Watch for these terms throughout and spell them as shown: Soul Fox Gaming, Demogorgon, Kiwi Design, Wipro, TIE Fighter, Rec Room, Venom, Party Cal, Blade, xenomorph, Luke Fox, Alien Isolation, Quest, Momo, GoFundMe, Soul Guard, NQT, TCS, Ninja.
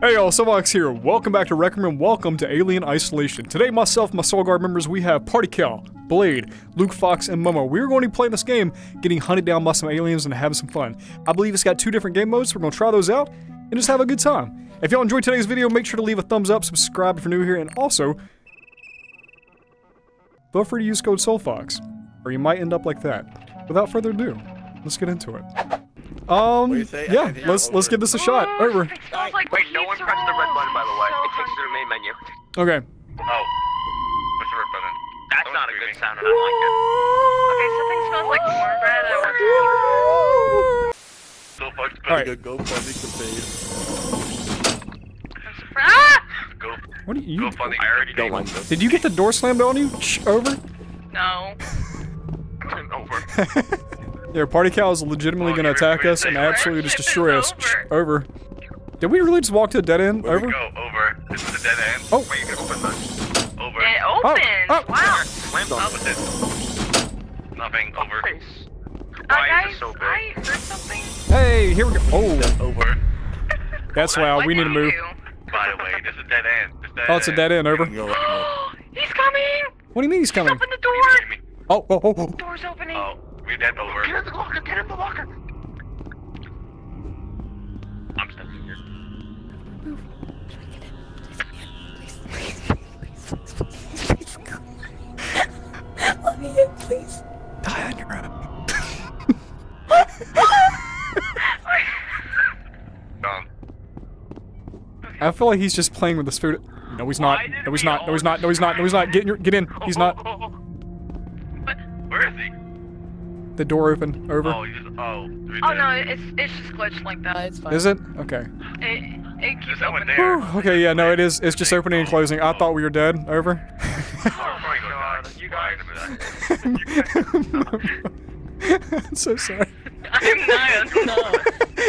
Hey y'all, Soulfox here. Welcome back to Rec Room and welcome to Alien Isolation. Today, myself, my Soul Guard members, we have Party Cal, Blade, Luke Fox, and Momo. We're going to be playing this game, getting hunted down by some aliens and having some fun. I believe it's got two different game modes, so we're going to try those out and just have a good time. If y'all enjoyed today's video, make sure to leave a thumbs up, subscribe if you're new here, and also, feel free to use code Soulfox, or you might end up like that. Without further ado, let's get into it. Yeah, let's give this a shot. Over. Wait, no one pressed the red button, by the way. It takes you to the main menu. Okay. Oh. What's the red button? That's not a good sound, and I like it. Okay, something smells like cornbread. So fucked by the GoFundMe campaign. What are you? I already don't like this. Did you get the door slammed on you? Over? No. Over. Yeah, Party Cal is legitimately gonna attack us and absolutely just destroy us. Over. Did we really just walk to a dead end? Over? We go? Over. This is a dead end. Oh. Wait, you can open this. Over. It opens! Oh. Oh. Wow! Slammed up with it. Nothing. Over. Why is it so big? I heard something. Hey, here we go. Oh. Over. That's loud. We need to move. By the way, this is a dead end. Oh, it's a dead end. Over. He's coming! What do you mean he's coming? Open the door! Oh, oh, oh, oh. The door's opening. Oh. We're dead. Over. Get in the locker. Get in the locker. I'm stuck here. Move. Try to get in. Please, come in. Please come in. Let me in, please. Die on your own. I feel like he's just playing with this food. No, he's not. No, he's not. No, he's not. No, he's not. No, he's not. Get in. He's not. Where is he? The door open. Over. Oh, no, it's just glitched like that. It's fine. Is it? Okay. It keeps opening. Okay, yeah, no, it is. It's just opening and closing. I thought we were dead. Over. Oh my god, you guys. I'm so sorry. I'm not. No,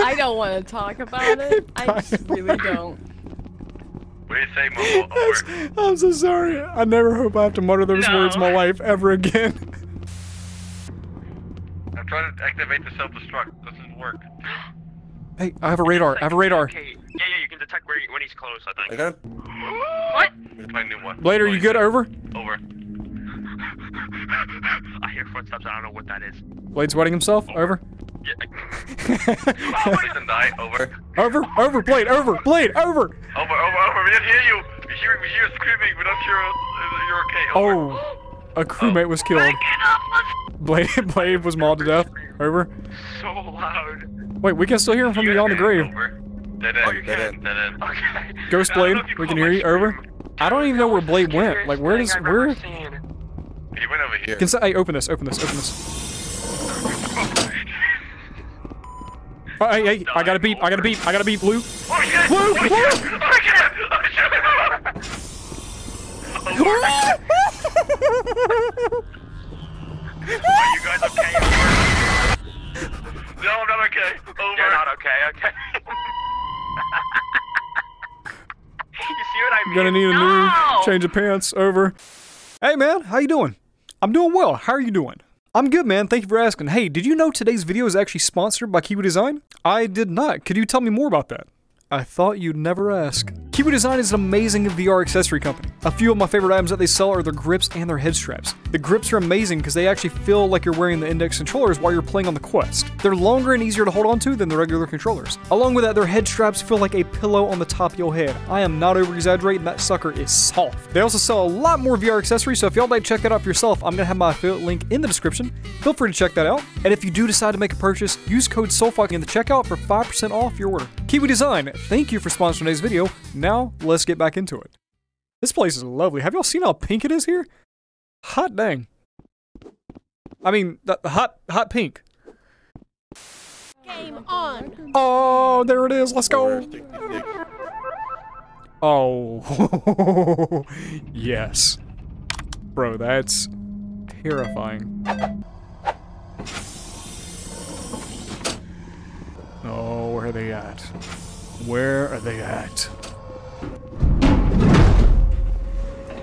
I don't want to talk about it. I just really don't. What did you say, Momo? I'm so sorry. I never hope I have to mutter those words in my life ever again. I'm trying to activate the self-destruct. Doesn't work. Hey, I have a radar. I have a radar. Okay. Yeah, you can detect where when he's close, I think. Okay. What? Blade, are you good? Over? Over. I hear footsteps. I don't know what that is. Blade's wetting himself. Over. Yeah. Die. Over. Over. Over. Blade. Over. Blade. Over. Over. Over. Over. We didn't hear you. We hear screaming. We're not sure you're okay. Over. Oh, a crewmate was killed. Get up. Blade was mauled to death. Over. So loud. Wait, we can still hear him from beyond the grave. Over. Dead end. Okay. Ghost Blade, we can hear you. Over. I don't even know where Blade went. Like, where does where? He went over here. Hey, open this. Oh, hey, I gotta beep, Luke. Luke! Are you guys okay? No, I'm not okay. Over. You're not okay, okay. You see what I mean? Gonna need a new change of pants. Over. Hey man, how you doing? I'm doing well. How are you doing? I'm good, man. Thank you for asking. Hey, did you know today's video is actually sponsored by Kiwi Design? I did not. Could you tell me more about that? I thought you'd never ask. Kiwi Design is an amazing VR accessory company. A few of my favorite items that they sell are their grips and their head straps. The grips are amazing because they actually feel like you're wearing the index controllers while you're playing on the Quest. They're longer and easier to hold onto than the regular controllers. Along with that, their head straps feel like a pillow on the top of your head. I am not over-exaggerating, that sucker is soft. They also sell a lot more VR accessories, so if y'all like to check that out for yourself, I'm gonna have my affiliate link in the description. Feel free to check that out. And if you do decide to make a purchase, use code SOULFOX in the checkout for 5% off your order. Kiwi Design, thank you for sponsoring today's video. Now, let's get back into it. This place is lovely. Have y'all seen how pink it is here? Hot dang. I mean, hot pink. Game on. Oh, there it is. Let's go. Oh. Yes. Bro, that's terrifying. are they at? Where are they at?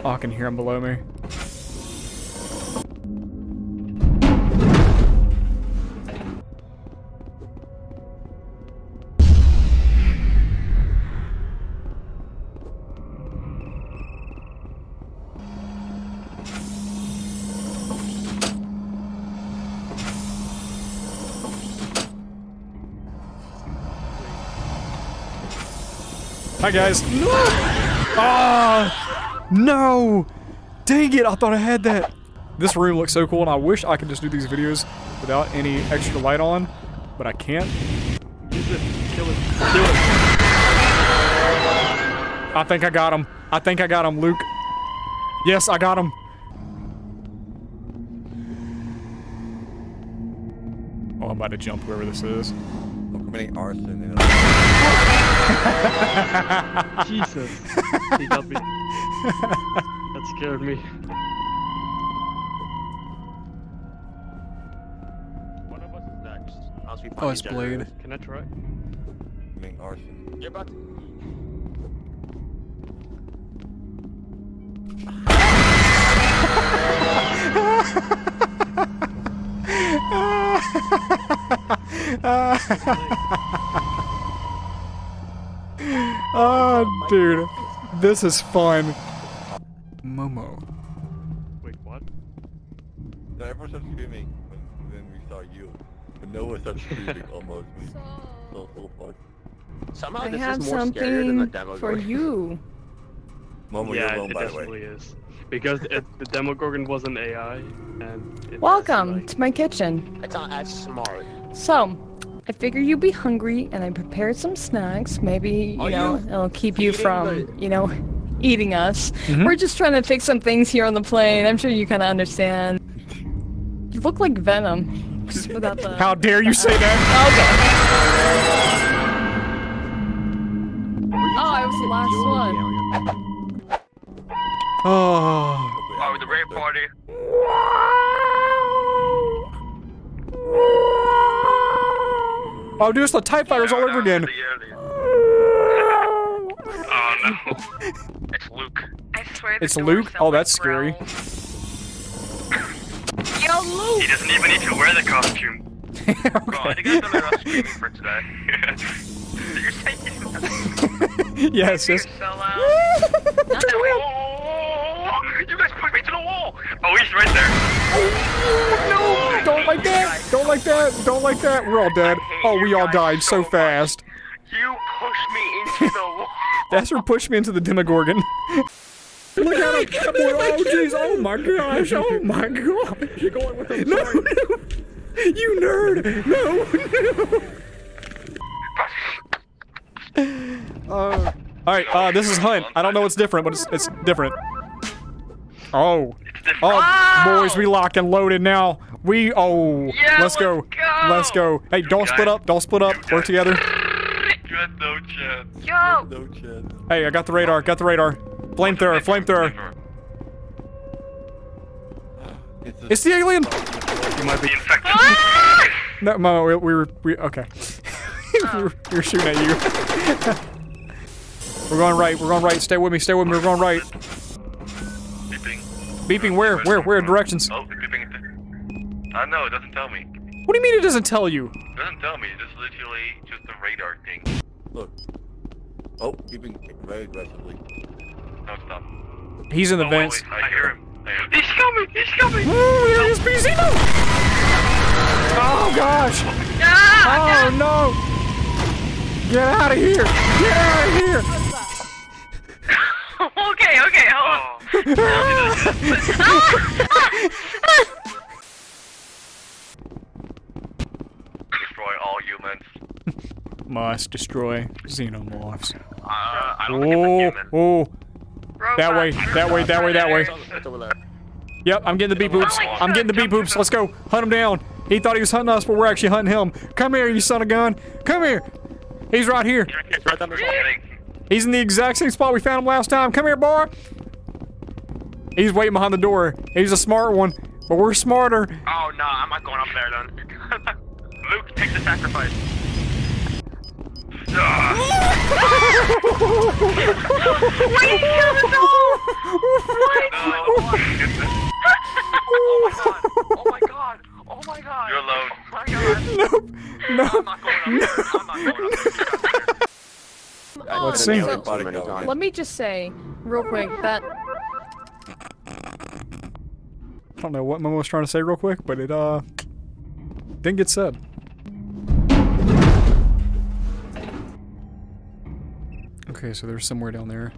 Oh, I can hear them below me. Hi guys. No! Ah! No! Dang it, I thought I had that. This room looks so cool, and I wish I could just do these videos without any extra light on, but I can't. Use it. Kill it. Kill it. I think I got him. I think I got him, Luke. Yes, I got him. Oh, I'm about to jump whoever this is. Look how many R's in there. Jesus, he got me. That scared me. One of us is next. Oh, it's Blade. Can I try? I mean, arson. Yeah, but. Oh, dude, this is fun. Momo. Wait, what? No, everyone started screaming, and then we saw you. But no one started screaming almost. So fun. Somehow I this is more scarier than the Demogorgon. For you. Momo, yeah, you're alone, by the way. Yeah, it definitely is. Because the Demogorgon was an AI, and welcome to my kitchen. It's not as smart. So. I figure you'll be hungry, and I prepared some snacks. Maybe, you know, it'll keep you from, you know, eating us. Mm-hmm. We're just trying to fix some things here on the plane. I'm sure you kind of understand. You look like Venom. Just without the, how dare you say that? Okay. Oh, I was the last one. Oh. Oh, the raid party. Oh, dude, it's the TIE Fighters all over again. Oh, no. It's Luke. I swear it's Luke? Oh, that's scary. Yo, Luke! He doesn't even need to wear the costume. Okay. Well, I think that's another streaming for today. You're saying yes, yes. You guys put me to the wall! Oh, he's right there. Oh, no! Don't like that! Don't like that! Don't like that! We're all dead. Oh, we all died so fast. You pushed me into the wall. That's where pushed me into the Demogorgon. Look at him! Oh, jeez! Oh my gosh! Oh my god! You're going with him. No! You nerd! No! All right. This is Hunt. I don't know what's different, but it's different. Oh. Oh, boys, we locked and loaded now. We, oh, yeah, let's go. Let's go. Hey, don't split up. Don't split up. We're together. You had no chance. Yo. No chance. Hey, I got the radar. Got the radar. Flamethrower. Flamethrower. It's the alien. You might be infected. No, Momo, we were okay. we were shooting at you. We're going right. We're going right. Stay with me. Stay with me. We're going right. Beeping where directions? Oh, beeping. I know, it doesn't tell me. What do you mean it doesn't tell you? It doesn't tell me, it's literally just the radar thing. Look. Oh, beeping very aggressively. No, stop. He's in the vents. Wait, I hear him. He's coming, he's coming! Ooh, there is BZ! Oh gosh! Ah, oh no! Get out of here! Get out of here! Okay, okay, hold on. Destroy all humans. Must destroy xenomorphs. I don't think it's human. Oh, that way. Yep, I'm getting the beep boops. I'm getting the beep boops. Let's go. Hunt him down. He thought he was hunting us, but we're actually hunting him. Come here, you son of a gun. Come here. He's right here. He's in the exact same spot we found him last time. Come here, boy. He's waiting behind the door. He's a smart one, but we're smarter. Oh, no, I'm not going up there, then. Luke, take the sacrifice. Wait, kill the doll! What? No. Oh my god! Oh my god! You're alone. Oh my god! Nope. No. I'm not going on. So, let me just say, real quick, that I don't know what Momo was trying to say real quick, but it didn't get said. Okay, so there's somewhere down there.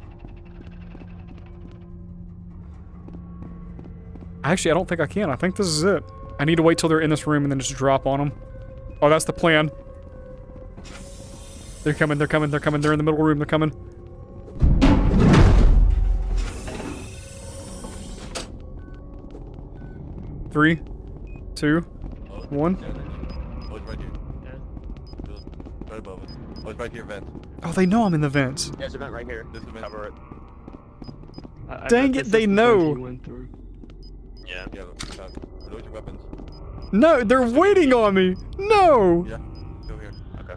Actually, I don't think I can. I think this is it. I need to wait till they're in this room and then just drop on them. Oh, that's the plan. They're coming, they're coming, they're coming. They're in the middle room, they're coming. Three, two, one. Oh, they know I'm in the vents. There's a vent right here. This event. Cover it. Dang it, they know. Yeah. Those are weapons. No, they're waiting on me. No. Yeah. Go here. Okay.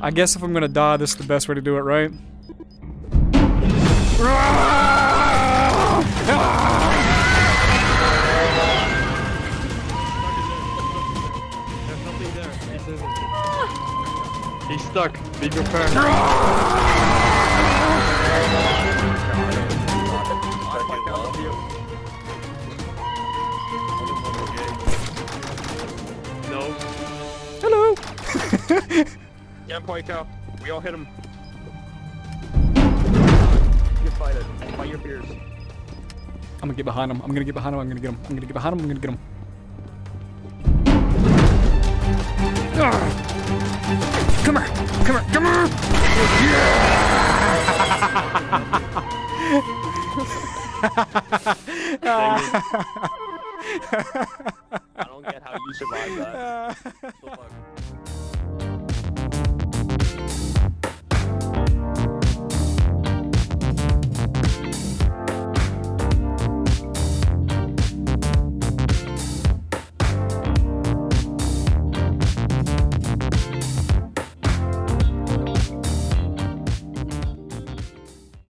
I guess if I'm gonna die, this is the best way to do it, right? He's stuck. Be prepared. No. Hello. Yeah, Party Cal. We all hit him. You fight it. Fight your fears. I'm gonna get behind him. I'm gonna get behind him. I'm gonna get him. I'm gonna get behind him. I'm gonna get him. Come here! Come here! Come here! Yeah! I don't get how you survived that.